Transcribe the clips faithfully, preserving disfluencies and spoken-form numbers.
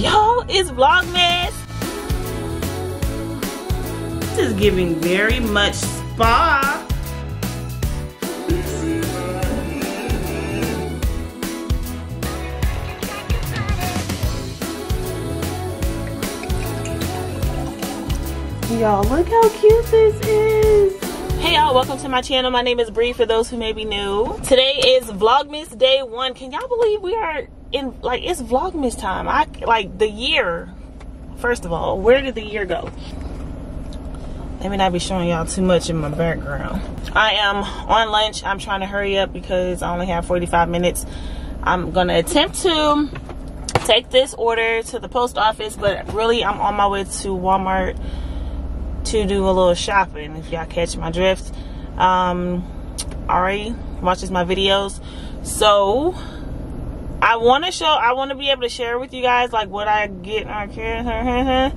Y'all, it's Vlogmas. This is giving very much spa. Y'all, look how cute this is. Hey y'all, welcome to my channel. My name is Bree, for those who may be new. Today is Vlogmas day one. Can y'all believe we are in, like, it's Vlogmas time. I, like, the year, first of all, where did the year go? Let me not be showing y'all too much in my background. I am on lunch. I'm trying to hurry up because I only have forty-five minutes. I'm gonna attempt to take this order to the post office, but really I'm on my way to Walmart to do a little shopping, if y'all catch my drift. um Ari watches my videos, so I want to show I want to be able to share with you guys like what I get on camera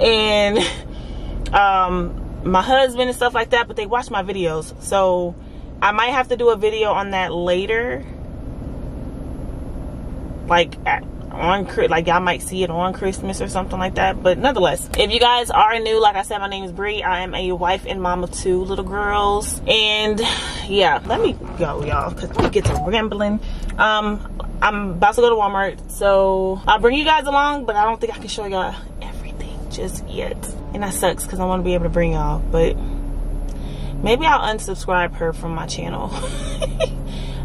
and um my husband and stuff like that, but they watch my videos, so I might have to do a video on that later, like at on like y'all might see it on Christmas or something like that. But nonetheless, if you guys are new, like I said, my name is Bree. I am a wife and mom of two little girls, and yeah, let me go, y'all, because I'm gonna get to rambling. um I'm about to go to Walmart, so I'll bring you guys along, but I don't think I can show y'all everything just yet, and that sucks because I want to be able to bring y'all, but maybe I'll unsubscribe her from my channel.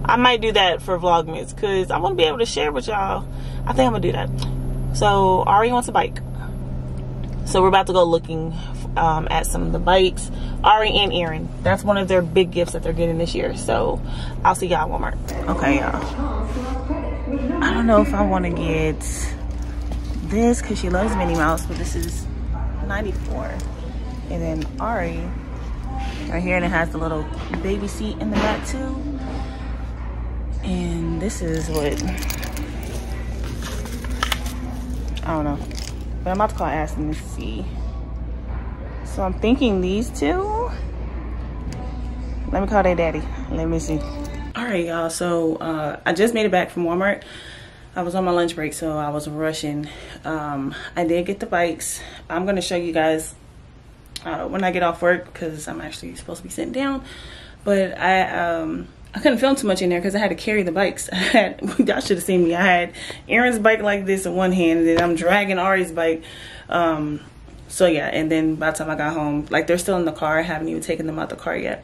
I might do that for Vlogmas because I want to be able to share with y'all. I think I'm gonna do that. So Ari wants a bike, so we're about to go looking um, at some of the bikes. Ari and Aryn, that's one of their big gifts that they're getting this year, so I'll see y'all at Walmart. Okay y'all, I don't know if I want to get this because she loves Minnie Mouse, but this is ninety-four, and then Ari right here, and it has the little baby seat in the back too. And this is what, I don't know, but I'm about to call Aston to see. So I'm thinking these two. Let me call their daddy. Let me see. All right, y'all. So uh, I just made it back from Walmart. I was on my lunch break, so I was rushing. Um, I did get the bikes. I'm gonna show you guys uh, when I get off work because I'm actually supposed to be sitting down. But I. Um, I couldn't film too much in there because I had to carry the bikes. I had, y'all should have seen me. I had Aryn's bike like this in one hand, and then I'm dragging Ari's bike. Um, so yeah, and then by the time I got home, like they're still in the car. I haven't even taken them out the car yet.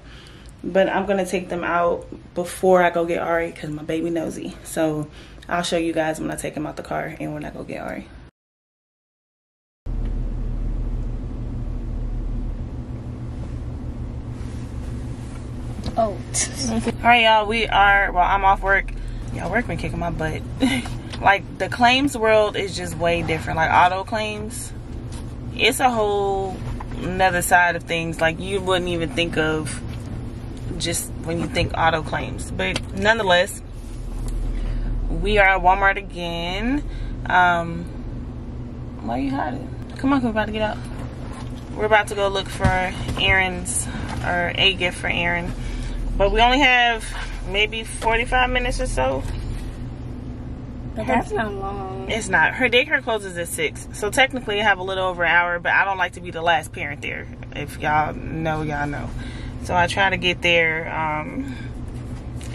But I'm gonna take them out before I go get Ari because my baby nosy. So I'll show you guys when I take him out the car and when I go get Ari. Oh. Alright y'all, we are, well, I'm off work. Y'all, work been kicking my butt. Like, the claims world is just way different. Like, auto claims, it's a whole another side of things. Like, you wouldn't even think of just when you think auto claims. But nonetheless, we are at Walmart again. Um, why are you hiding? Come on, we're about to get out. We're about to go look for Aryn's, or a gift for Aryn. But we only have maybe forty-five minutes or so. But that's not long. It's not. Her daycare closes at six. So technically I have a little over an hour, but I don't like to be the last parent there. If y'all know, y'all know. So I try to get there um,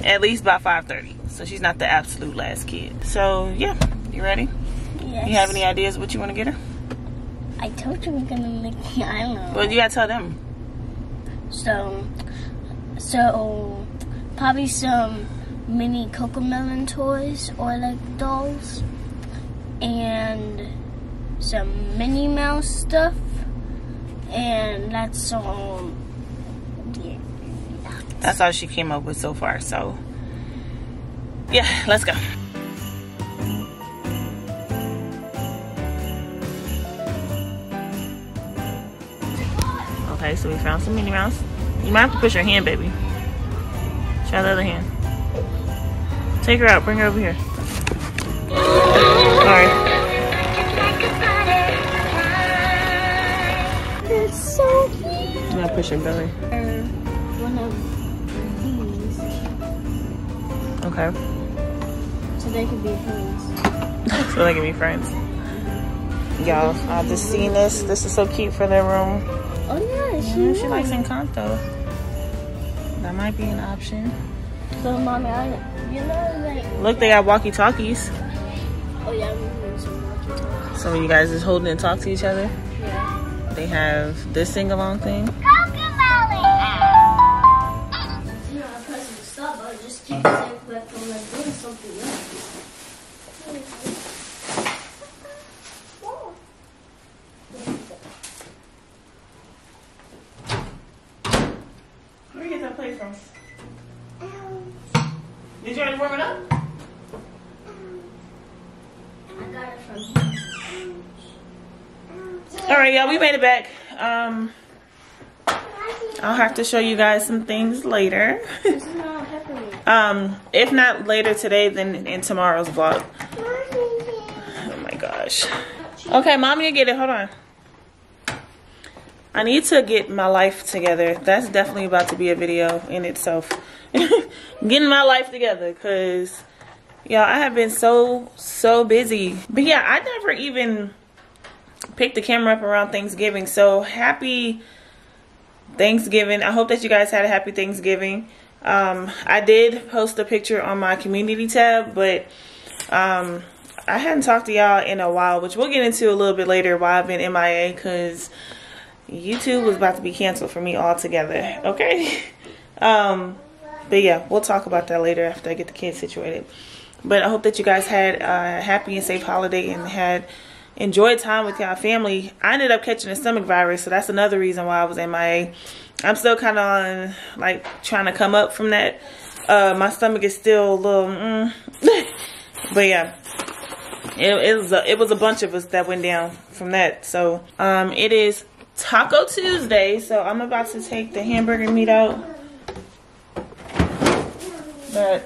at least by five thirty. So she's not the absolute last kid. So yeah, you ready? Yes. You have any ideas what you want to get her? I told you we're going to make the island. Well, you got to tell them. So, so probably some mini Cocomelon toys or like dolls, and some Minnie Mouse stuff, and that's all. Yeah, that's, that's all she came up with so far. So, yeah, let's go. Okay, so we found some Minnie Mouse. You might have to push her hand, baby. Try the other hand. Take her out. Bring her over here. Alright. It's so cute. I'm gonna push her belly. Uh, one of these. Okay. So they can be friends. So they can be friends. Y'all, I just seen this. This is so cute for their room. Oh yeah, she, yeah, she likes Encanto. That might be an option. So, mommy, I, you know, like look, they got walkie-talkies. Oh yeah, we some walkie-talkies. So you guys just holding and talk to each other. Yeah. They have this sing-along thing. Did you already warm it up? I got it from All right, y'all, we made it back. Um, I'll have to show you guys some things later. um, if not later today, then in tomorrow's vlog. Oh my gosh. Okay, mommy, you get it. Hold on. I need to get my life together. That's definitely about to be a video in itself. Getting my life together, because y'all, I have been so so busy. But yeah, I never even picked the camera up around Thanksgiving. So happy Thanksgiving. I hope that you guys had a happy Thanksgiving. Um, I did post a picture on my community tab, but um, I hadn't talked to y'all in a while, which we'll get into a little bit later why I've been M I A, because YouTube was about to be canceled for me altogether, okay? Um, but yeah, we'll talk about that later after I get the kids situated. But I hope that you guys had a happy and safe holiday and had enjoyed time with y'all family. I ended up catching a stomach virus, so that's another reason why I was M I A. I'm still kind of on, like, trying to come up from that. Uh, my stomach is still a little, mm. But yeah. It, it, was a, it was a bunch of us that went down from that. So, um, it is Taco Tuesday, so I'm about to take the hamburger meat out. But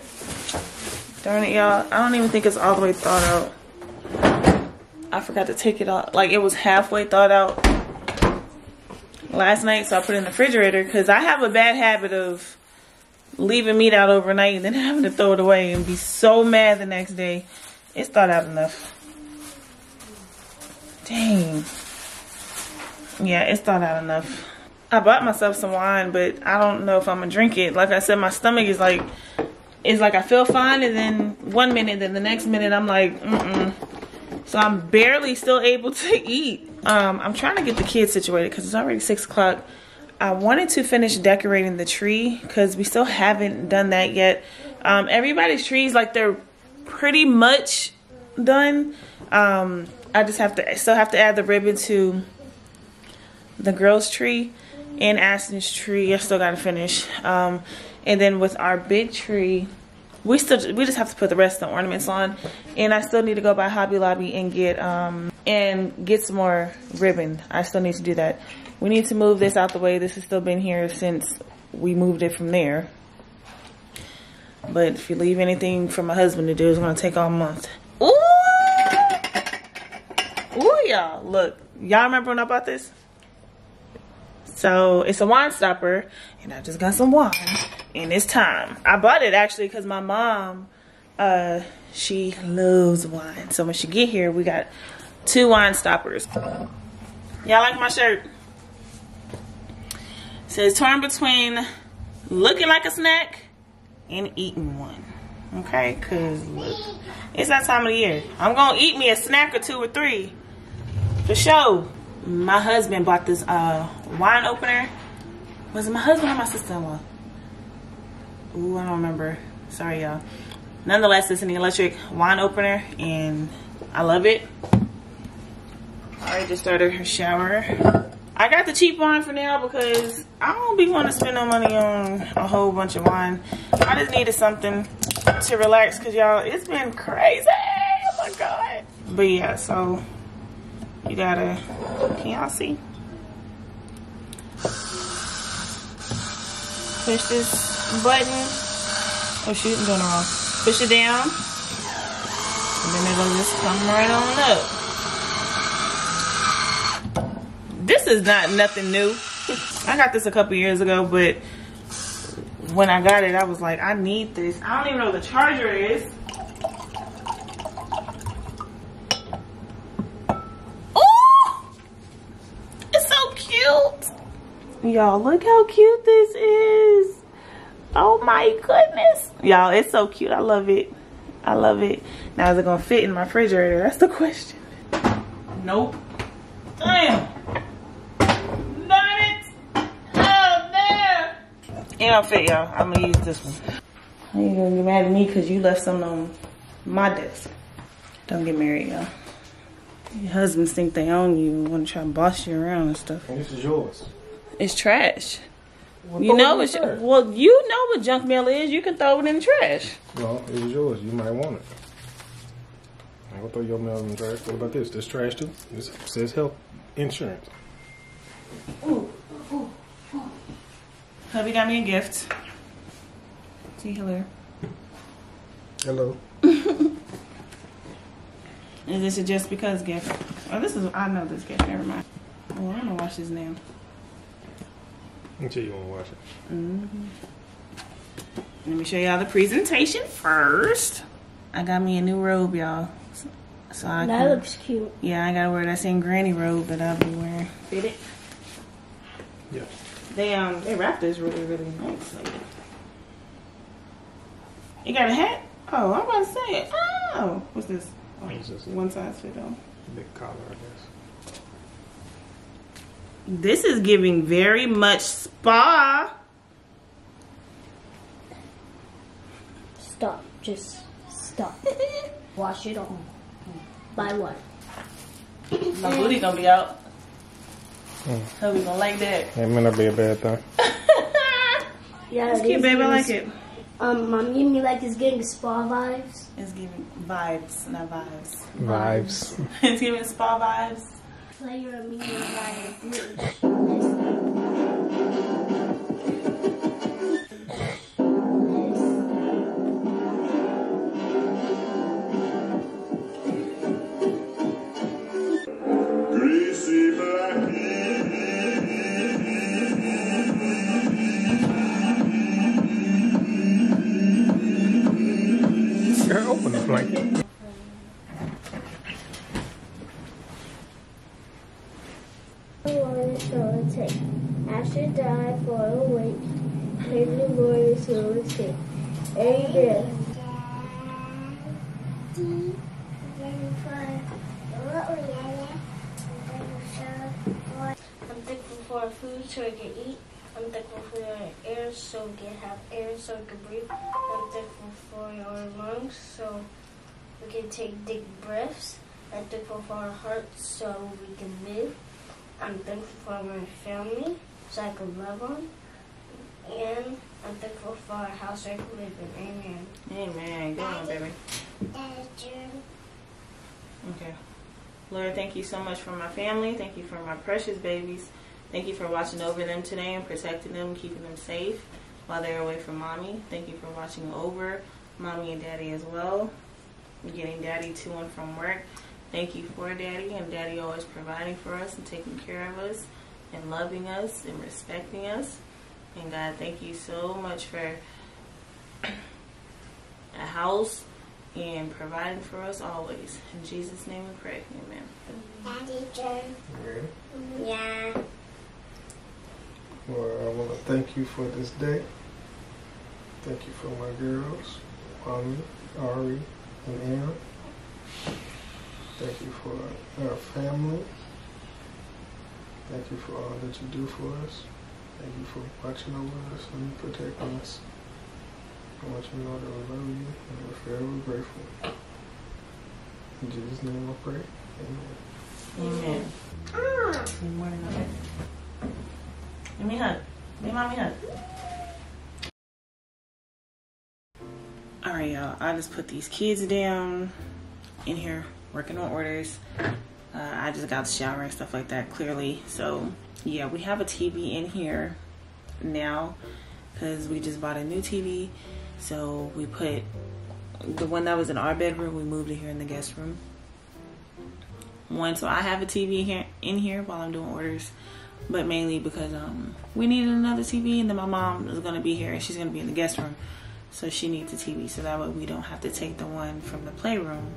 darn it, y'all, I don't even think it's all the way thawed out. I forgot to take it out. Like, it was halfway thawed out last night, so I put it in the refrigerator, because I have a bad habit of leaving meat out overnight and then having to throw it away and be so mad the next day. It's thawed out enough. Dang. Yeah, it's thawed out enough. I bought myself some wine, but I don't know if I'm gonna drink it. Like I said, my stomach is like, it's like I feel fine, and then one minute, then the next minute I'm like, mm-mm. So I'm barely still able to eat. Um, I'm trying to get the kids situated because it's already six o'clock. I wanted to finish decorating the tree because we still haven't done that yet. Um, everybody's trees, like, they're pretty much done. Um, I just have to, I still have to add the ribbon to the girl's tree and Aston's tree. I still gotta finish. Um, and then with our big tree, we still we just have to put the rest of the ornaments on. And I still need to go by Hobby Lobby and get um and get some more ribbon. I still need to do that. We need to move this out the way. This has still been here since we moved it from there. But if you leave anything for my husband to do, it's gonna take all month. Ooh, ooh, y'all look. Y'all remember when I bought this? So it's a wine stopper, and I just got some wine, and it's time. I bought it actually because my mom, uh, she loves wine. So when she get here, we got two wine stoppers. Y'all like my shirt? It says torn between looking like a snack and eating one. Okay, cause look, it's that time of the year. I'm gonna eat me a snack or two or three, for sure. My husband bought this uh, wine opener. Was it my husband or my sister-in-law? Ooh, I don't remember. Sorry, y'all. Nonetheless, it's an electric wine opener, and I love it. I just started her shower. I got the cheap wine for now because I don't be wanting to spend no money on a whole bunch of wine. I just needed something to relax because, y'all, it's been crazy. Oh, my God. But, yeah, so... You gotta, can y'all see? Push this button. Oh shoot, I'm doing it wrong. Push it down. And then it'll just come right on up. This is not nothing new. I got this a couple years ago, but when I got it, I was like, I need this. I don't even know where the charger is. Y'all, look how cute this is. Oh my goodness. Y'all, it's so cute. I love it. I love it. Now, is it going to fit in my refrigerator? That's the question. Nope. Damn. Not it. Oh, there. It don't fit, y'all. I'm going to use this one. You're going to get mad at me because you left something on my desk. Don't get married, y'all. Your husbands think they own you and want to try to boss you around and stuff. And this is yours. It's trash. Well, you know it's well. You know what junk mail is. You can throw it in the trash. Well, it was yours. You might want it. I will throw your mail in the trash. What about this? This trash too. This says health insurance. Ooh, ooh, ooh. Hubby got me a gift. See, hello. Hello. Is this a just because gift? Oh, this is, I know this gift, never mind. Oh, I'm gonna wash his name. Until you wanna wash it. Mm-hmm. Let me show y'all the presentation first. I got me a new robe, y'all. So, so I that can, looks cute. Yeah, I gotta wear that same granny robe that I'll be wearing. Fit it? Yeah. They um they wrapped this really, really nice. Like, you got a hat? Oh, I'm about to say it. Oh, what's this? Oh, one size fit all. Big collar, I guess. This is giving very much spa. Stop. Just stop. Wash it on. By what? My booty gonna be out. Mm. So we gonna like that. It may not be a bad thing. Yeah, it's cute, babe. I like it. Um, Mom, you mean like it's giving spa vibes? It's giving vibes, not vibes. Vibes. It's giving spa vibes. Play your media vibe. Greasy black. Blanket. I want to show a tape. After die for a week, maybe the Lord is will take. Amen. I'm thankful for food so I can eat. I'm thankful for your air so I can have air so I can breathe. I'm thankful for your lungs so we can take deep breaths. I'm thankful for our hearts so we can live. I'm thankful for my family so I can love them. And I'm thankful for our house so I can live in. Amen. Amen. Go on, baby. Okay. Lord, thank you so much for my family. Thank you for my precious babies. Thank you for watching over them today and protecting them, keeping them safe while they're away from Mommy. Thank you for watching over Mommy and Daddy as well. Getting Daddy to and from work. Thank you for Daddy, and Daddy always providing for us and taking care of us and loving us and respecting us. And God, thank you so much for a house and providing for us always. In Jesus' name we pray. Amen. Daddy, John. Yeah. Well, I want to thank you for this day. Thank you for my girls, Mommy, Ari, and Aaron. Thank you for our family. Thank you for all that you do for us. Thank you for watching over us and protecting us. I want you to know that I love you and we're forever grateful. In Jesus' name I pray. Amen. Amen. Mm. Good morning, okay. Give me a hug. Give Mommy a hug. Alright, y'all. I just put these kids down in here working on orders. Uh, I just got the shower and stuff like that, clearly. So, yeah, we have a T V in here now because we just bought a new T V. So, we put the one that was in our bedroom, we moved it here in the guest room. One, so I have a T V here, in here while I'm doing orders. But mainly because um, we needed another T V, and then my mom is gonna be here and she's gonna be in the guest room. So she needs a T V so that way we don't have to take the one from the playroom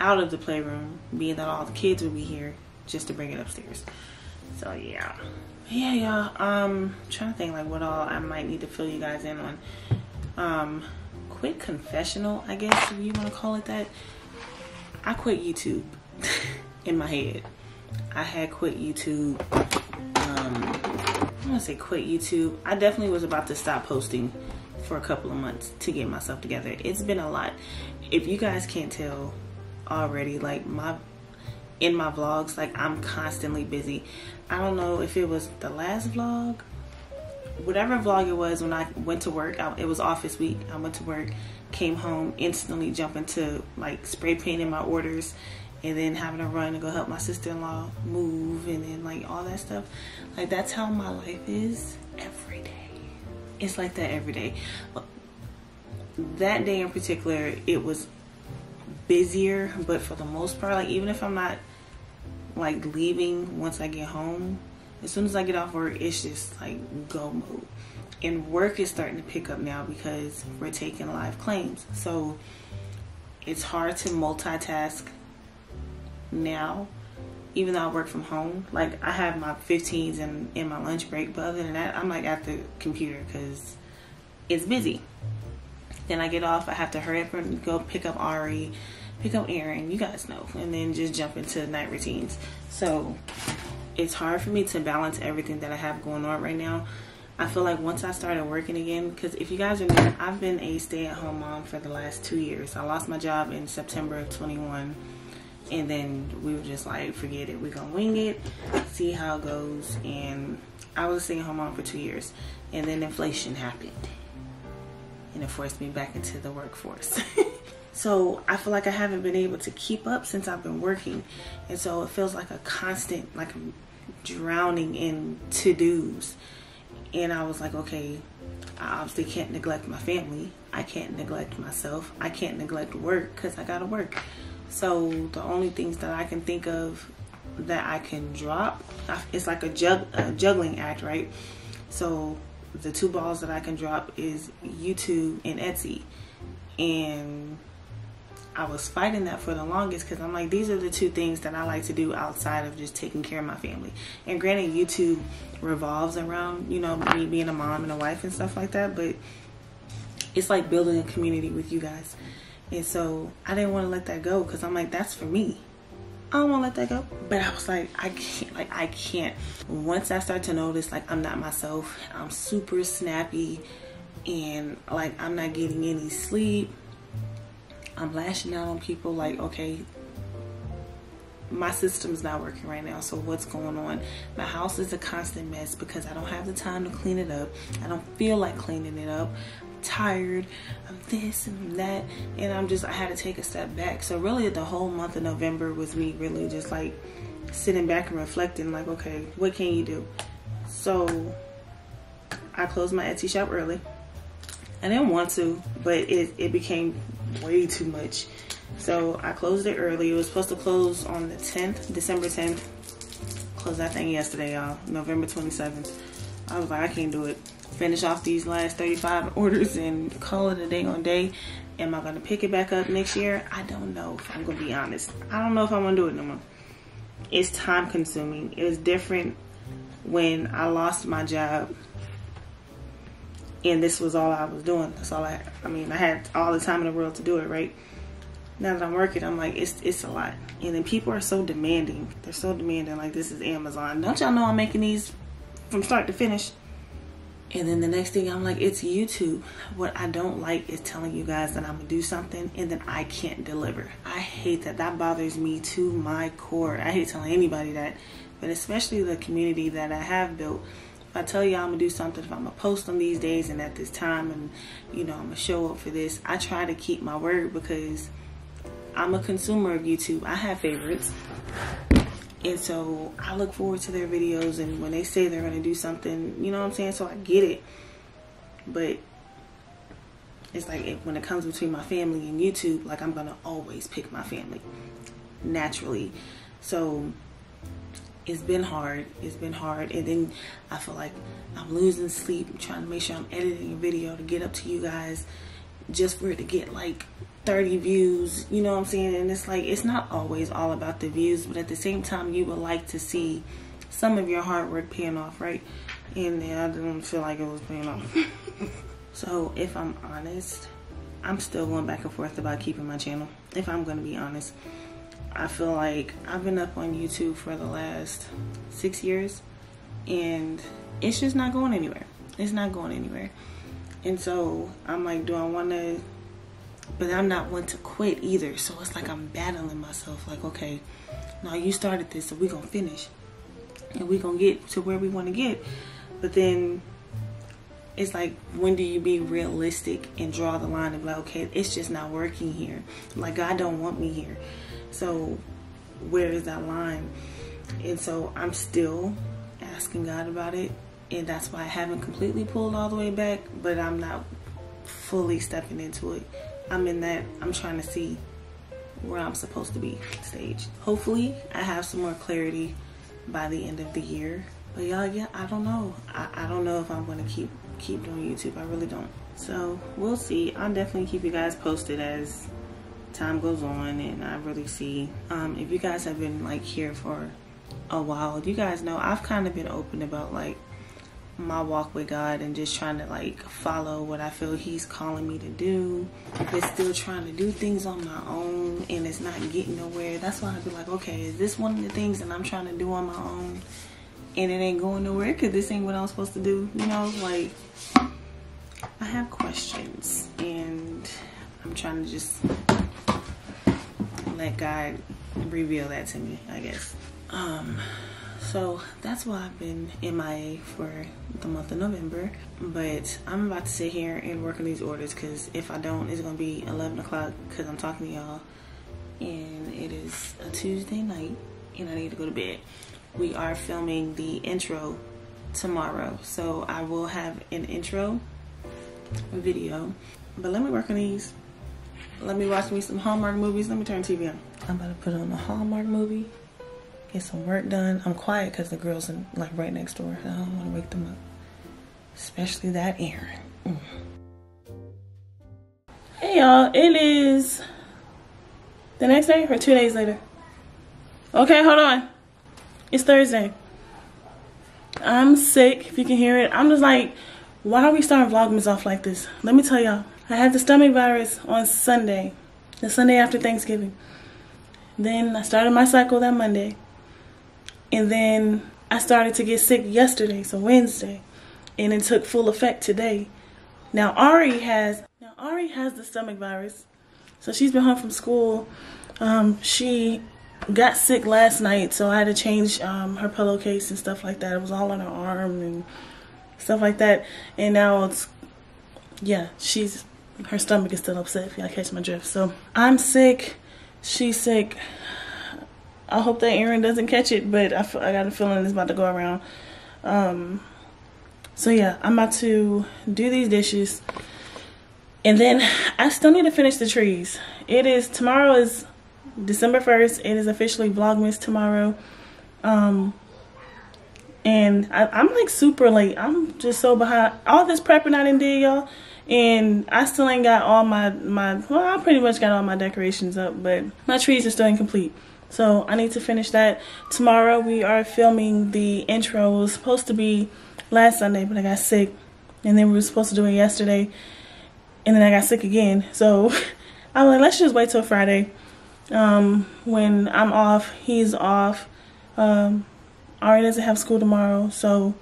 out of the playroom, being that all the kids will be here just to bring it upstairs. So yeah. Yeah, y'all. Um, I'm trying to think like what all I might need to fill you guys in on. Um, quick confessional, I guess if you want to call it that. I quit YouTube in my head. I had quit YouTube. Um, I'm gonna say quit YouTube. I definitely was about to stop posting for a couple of months to get myself together. It's been a lot. If you guys can't tell already, like my in my vlogs, like I'm constantly busy. I don't know if it was the last vlog, whatever vlog it was when I went to work. I, it was office week. I went to work, came home, instantly jump into like spray painting my orders and then having to run and go help my sister-in-law move and then like all that stuff. Like that's how my life is every day. It's like that every day. That day in particular, it was busier, but for the most part, like even if I'm not like leaving once I get home, as soon as I get off work, it's just like go mode. And work is starting to pick up now because we're taking live claims. So it's hard to multitask now, even though I work from home. Like I have my fifteens and in my lunch break, but other than that, I'm like at the computer because it's busy. Then I get off, I have to hurry up and go pick up Ari, pick up Aryn, you guys know, and then just jump into night routines. So it's hard for me to balance everything that I have going on right now. I feel like once I started working again, because if you guys remember, I've been a stay-at-home mom for the last two years. I lost my job in September of twenty-one, and then we were just like, forget it. We're going to wing it, see how it goes. And I was a stay-at-home mom for two years, and then inflation happened, and it forced me back into the workforce. So I feel like I haven't been able to keep up since I've been working, and so it feels like a constant, like I'm drowning in to-dos. And I was like, okay, I obviously can't neglect my family. I can't neglect myself. I can't neglect work because I gotta work. So the only things that I can think of that I can drop, it's like a, jug, a juggling act, right? So the two balls that I can drop is YouTube and Etsy. And I was fighting that for the longest because I'm like, these are the two things that I like to do outside of just taking care of my family. And granted, YouTube revolves around, you know, me being a mom and a wife and stuff like that, but it's like building a community with you guys. And so I didn't want to let that go because I'm like, that's for me. I don't want to let that go. But I was like, I can't, like I can't. Once I start to notice, like I'm not myself, I'm super snappy and like I'm not getting any sleep. I'm lashing out on people like, okay, my system's not working right now, so what's going on? My house is a constant mess because I don't have the time to clean it up. I don't feel like cleaning it up. I'm tired. I'm this and that. And I'm just, I had to take a step back. So really the whole month of November was me really just like sitting back and reflecting like, okay, what can you do? So I closed my Etsy shop early. I didn't want to, but it, it became way too much. So I closed it early. It was supposed to close on the tenth, December tenth. Closed that thing yesterday, y'all. November twenty-seventh. I was like, I can't do it. Finish off these last thirty-five orders and call it a day on day. Am I going to pick it back up next year? I don't know, if I'm going to be honest. I don't know if I'm going to do it no more. It's time consuming. It was different when I lost my job. And this was all I was doing. That's all I, I mean, I had all the time in the world to do it, right? Now that I'm working, I'm like, it's it's a lot. And then people are so demanding. They're so demanding, like this is Amazon. Don't y'all know I'm making these from start to finish? And then the next thing I'm like, it's YouTube. What I don't like is telling you guys that I'm gonna do something and then I can't deliver. I hate that. That bothers me to my core. I hate telling anybody that, but especially the community that I have built. If I tell y'all I'm gonna do something, if I'm gonna post them these days and at this time and you know I'm gonna show up for this, I try to keep my word because I'm a consumer of YouTube. I have favorites, and so I look forward to their videos, and when they say they're gonna do something, you know what I'm saying, so I get it. But it's like if, when it comes between my family and YouTube, like I'm gonna always pick my family naturally. So it's been hard, it's been hard. And then I feel like I'm losing sleep. I'm trying to make sure I'm editing a video to get up to you guys just for it to get like thirty views, you know what I'm saying? And it's like, it's not always all about the views, but at the same time, you would like to see some of your hard work paying off, right? And then I didn't feel like it was paying off. So if I'm honest, I'm still going back and forth about keeping my channel. If I'm going to be honest, I feel like I've been up on YouTube for the last six years and it's just not going anywhere. It's not going anywhere. And so I'm like, do I want to, but I'm not one to quit either. So it's like I'm battling myself like, okay, no, you started this, so we're going to finish and we're going to get to where we want to get. But then it's like, when do you be realistic and draw the line and be like, okay, it's just not working here. Like, God don't want me here. So where is that line? And so I'm still asking God about it. And that's why I haven't completely pulled all the way back, but I'm not fully stepping into it. I'm in that, I'm trying to see where I'm supposed to be stage. Hopefully I have some more clarity by the end of the year. But y'all, yeah, I don't know. I, I don't know if I'm gonna keep keep doing YouTube. I really don't. So we'll see. I'll definitely keep you guys posted as time goes on and I really see. Um, if you guys have been like here for a while, you guys know I've kind of been open about like my walk with God and just trying to like follow what I feel he's calling me to do, but still trying to do things on my own and it's not getting nowhere. That's why I'd be like, okay, is this one of the things that I'm trying to do on my own and it ain't going nowhere because this ain't what I'm supposed to do? You know, like I have questions and I'm trying to just let God reveal that to me, I guess. Um, So that's why I've been M I A for the month of November. But I'm about to sit here and work on these orders because if I don't, it's going to be eleven o'clock because I'm talking to y'all. And it is a Tuesday night and I need to go to bed. We are filming the intro tomorrow. So I will have an intro video. But let me work on these. Let me watch me some Hallmark movies. Let me turn T V on. I'm about to put on a Hallmark movie. Get some work done. I'm quiet because the girls are like right next door. I don't want to wake them up. Especially that Aryn. Mm. Hey y'all, it is the next day or two days later. Okay, hold on. It's Thursday. I'm sick, if you can hear it. I'm just like, why are we starting Vlogmas off like this? Let me tell y'all. I had the stomach virus on Sunday. The Sunday after Thanksgiving. Then I started my cycle that Monday. And then I started to get sick yesterday, so Wednesday, and it took full effect today. Now Ari has now Ari has the stomach virus, so she's been home from school. Um, she got sick last night, so I had to change um, her pillowcase and stuff like that. It was all on her arm and stuff like that. And now it's, yeah, she's her stomach is still upset. If y'all catch my drift, so I'm sick. She's sick. I hope that Aryn doesn't catch it, but I, I got a feeling it's about to go around. Um, so yeah, I'm about to do these dishes. And then I still need to finish the trees. It is, tomorrow is December first. It is officially Vlogmas tomorrow. Um, and I, I'm like super late. I'm just so behind. All this prepping I done did, y'all. And I still ain't got all my, my, well, I pretty much got all my decorations up, but my trees are still incomplete. So I need to finish that. Tomorrow we are filming the intro. It was supposed to be last Sunday, but I got sick. And then we were supposed to do it yesterday. And then I got sick again. So I was like, let's just wait till Friday. Um, when I'm off, he's off. Um, Ari doesn't have school tomorrow, so...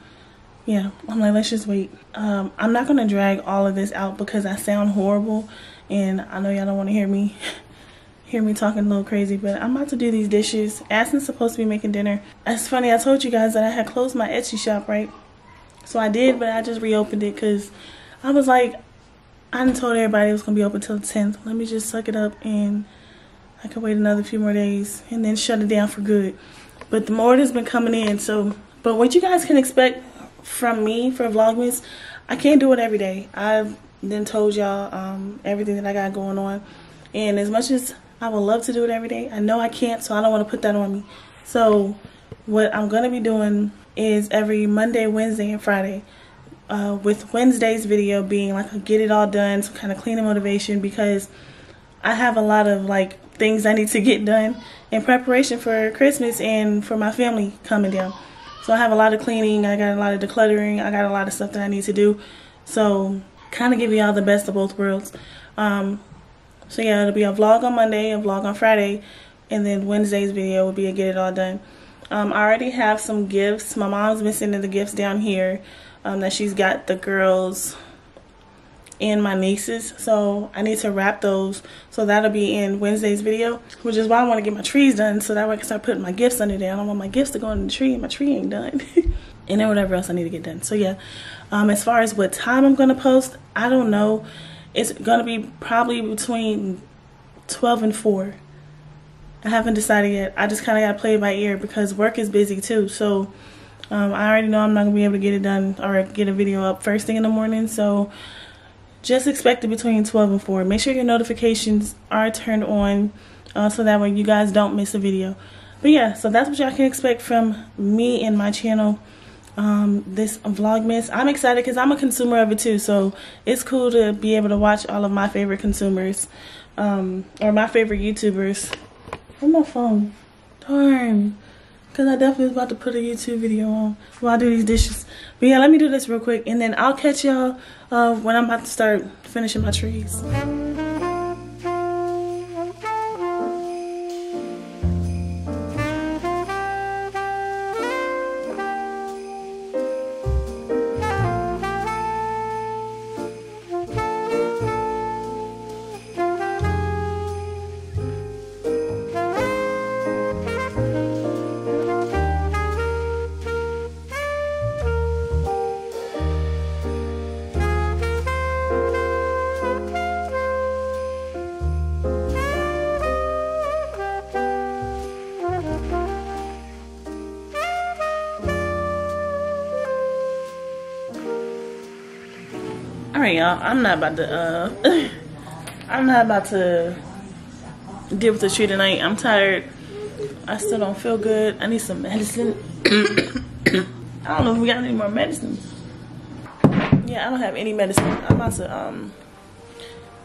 yeah, I'm like, let's just wait. Um, I'm not going to drag all of this out because I sound horrible. And I know y'all don't want to hear me hear me talking a little crazy. But I'm about to do these dishes. Aston's supposed to be making dinner. It's funny, I told you guys that I had closed my Etsy shop, right? So I did, but I just reopened it because I was like, I done told everybody it was going to be open till the tenth. Let me just suck it up and I could wait another few more days and then shut it down for good. But the order's been coming in. So, but what you guys can expect from me for Vlogmas, I can't do it every day. I've then told y'all um, everything that I got going on, and as much as I would love to do it every day, I know I can't, so I don't want to put that on me. So what I'm going to be doing is every Monday, Wednesday, and Friday, uh, with Wednesday's video being like a get it all done, some kind of cleaning motivation, because I have a lot of like things I need to get done in preparation for Christmas and for my family coming down. So I have a lot of cleaning, I got a lot of decluttering, I got a lot of stuff that I need to do. So kind of give y'all the best of both worlds. Um, so yeah, it'll be a vlog on Monday, a vlog on Friday, and then Wednesday's video will be a get it all done. Um, I already have some gifts. My mom's been sending the gifts down here um, that she's got the girls and my nieces. So I need to wrap those. So that'll be in Wednesday's video, which is why I want to get my trees done. So that way I can start putting my gifts under there. I don't want my gifts to go in the tree and my tree ain't done. And then whatever else I need to get done. So yeah, um, as far as what time I'm going to post, I don't know. It's going to be probably between twelve and four. I haven't decided yet. I just kind of got to play it by ear because work is busy too. So um, I already know I'm not going to be able to get it done or get a video up first thing in the morning. So just expect it between twelve and four. Make sure your notifications are turned on uh, so that way you guys don't miss a video. But yeah, so that's what y'all can expect from me and my channel um, this Vlogmas. I'm excited because I'm a consumer of it too. So it's cool to be able to watch all of my favorite consumers um, or my favorite YouTubers. Where's my phone? Darn. Because I definitely was about to put a YouTube video on while I do these dishes. But yeah, let me do this real quick. And then I'll catch y'all uh, when I'm about to start finishing my trees. Y'all, I'm not about to uh I'm not about to deal with the tree tonight. I'm tired. I still don't feel good. I need some medicine. I don't know if we got any more medicine. Yeah, I don't have any medicine. I'm about to um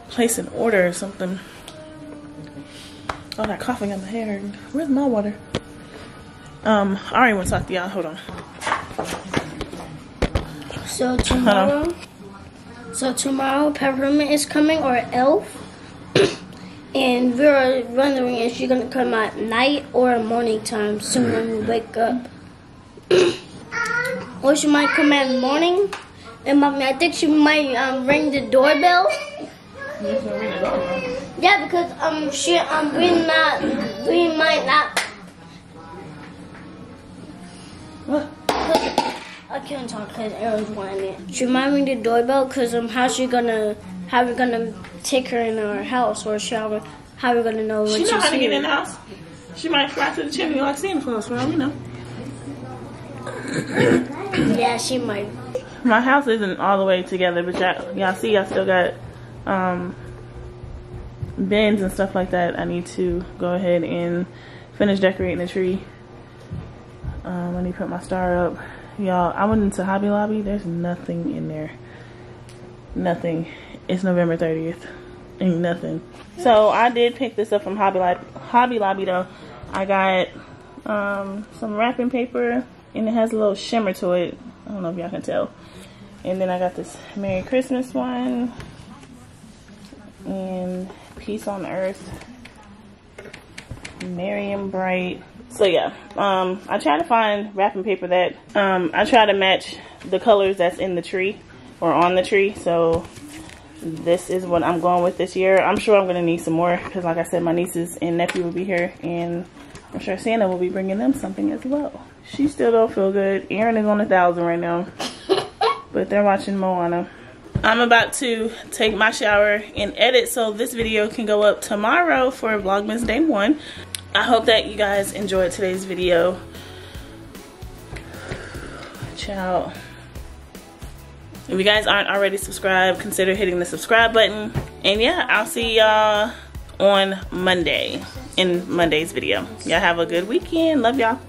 place an order or something. Oh, that coughing got my hair. Where's my water? Um, I already want to talk to y'all. Hold on. So tomorrow. Hold on. So tomorrow, Peppermint is coming, or Elf, and we are wondering if she's gonna come at night or morning time soon when we wake up, or she might come at morning. And mommy, I think she might um, ring the doorbell. Yeah, because um she um we not we might not. What? I can't talk because Aaron's wanting it. She might ring the doorbell because um, how's she gonna, how we gonna take her in our house, or she, how, how we gonna know when she's she know how to get in the house. She might fly to the chimney like Santa Claus, for all we know. Yeah, she might. My house isn't all the way together, but y'all see I still got um, bins and stuff like that. I need to go ahead and finish decorating the tree. Um, I need to put my star up. Y'all, I went into Hobby Lobby. There's nothing in there. Nothing. It's November thirtieth. Ain't nothing. So I did pick this up from Hobby Lobby, Hobby Lobby though. I got um, some wrapping paper, and it has a little shimmer to it. I don't know if y'all can tell. And then I got this Merry Christmas one. And Peace on Earth. Merry and Bright. So yeah, um, I try to find wrapping paper that, um, I try to match the colors that's in the tree or on the tree. So this is what I'm going with this year. I'm sure I'm going to need some more because like I said, my nieces and nephew will be here, and I'm sure Santa will be bringing them something as well. She still don't feel good. Aryn is on a thousand right now, but they're watching Moana. I'm about to take my shower and edit so this video can go up tomorrow for Vlogmas day one. I hope that you guys enjoyed today's video. Ciao. If you guys aren't already subscribed, consider hitting the subscribe button. And yeah, I'll see y'all on Monday in Monday's video. Y'all have a good weekend. Love y'all.